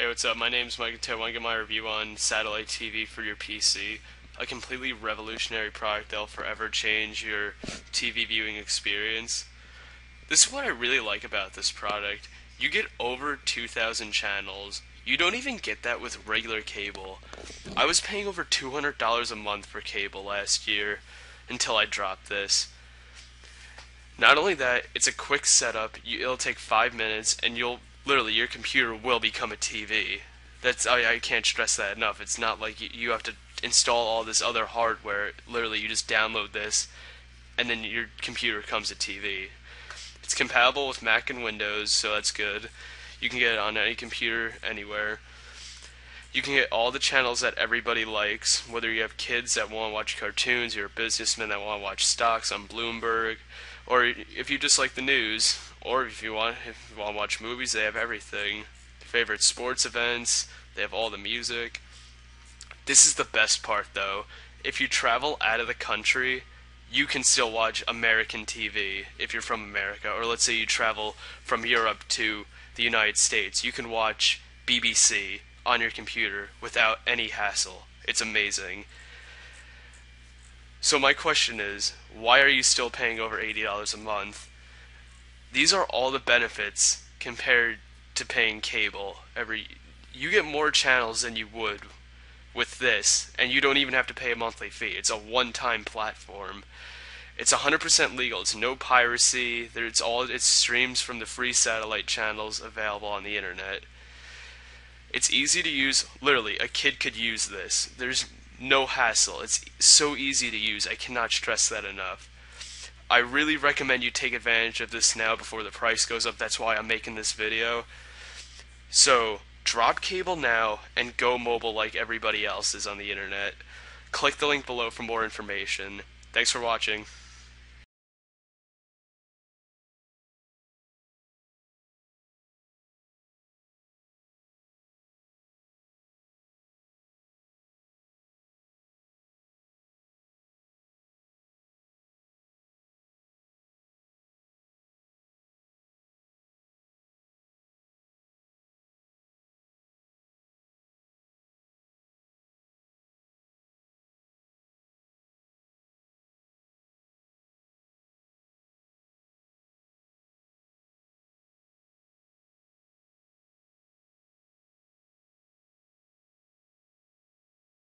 Hey, what's up? My name's Mike and I want to get my review on Satellite TV for your PC, a completely revolutionary product that'll forever change your TV viewing experience. This is what I really like about this product. You get over 2,000 channels. You don't even get that with regular cable. I was paying over $200 a month for cable last year until I dropped this. Not only that, it's a quick setup. It'll take 5 minutes and you'll literally, your computer will become a TV. That's I can't stress that enough. It's not like you have to install all this other hardware. Literally, you just download this, and then your computer becomes a TV. It's compatible with Mac and Windows, so that's good. You can get it on any computer, anywhere. You can get all the channels that everybody likes, whether you have kids that want to watch cartoons, you're a businessman that want to watch stocks on Bloomberg, or if you just like the news, or if you want to watch movies, they have everything. Favorite sports events, they have all the music. This is the best part, though. If you travel out of the country, you can still watch American TV if you're from America, or let's say you travel from Europe to the United States. You can watch BBC on your computer without any hassle. It's amazing. So my question is, why are you still paying over $80 a month? These are all the benefits compared to paying cable. You get more channels than you would with this, and you don't even have to pay a monthly fee. It's a one-time platform. It's 100% legal. It's no piracy. It streams from the free satellite channels available on the internet. It's easy to use. Literally, a kid could use this. There's no hassle. It's so easy to use. I cannot stress that enough. I really recommend you take advantage of this now before the price goes up. That's why I'm making this video. So drop cable now and go mobile like everybody else is on the internet. Click the link below for more information. Thanks for watching.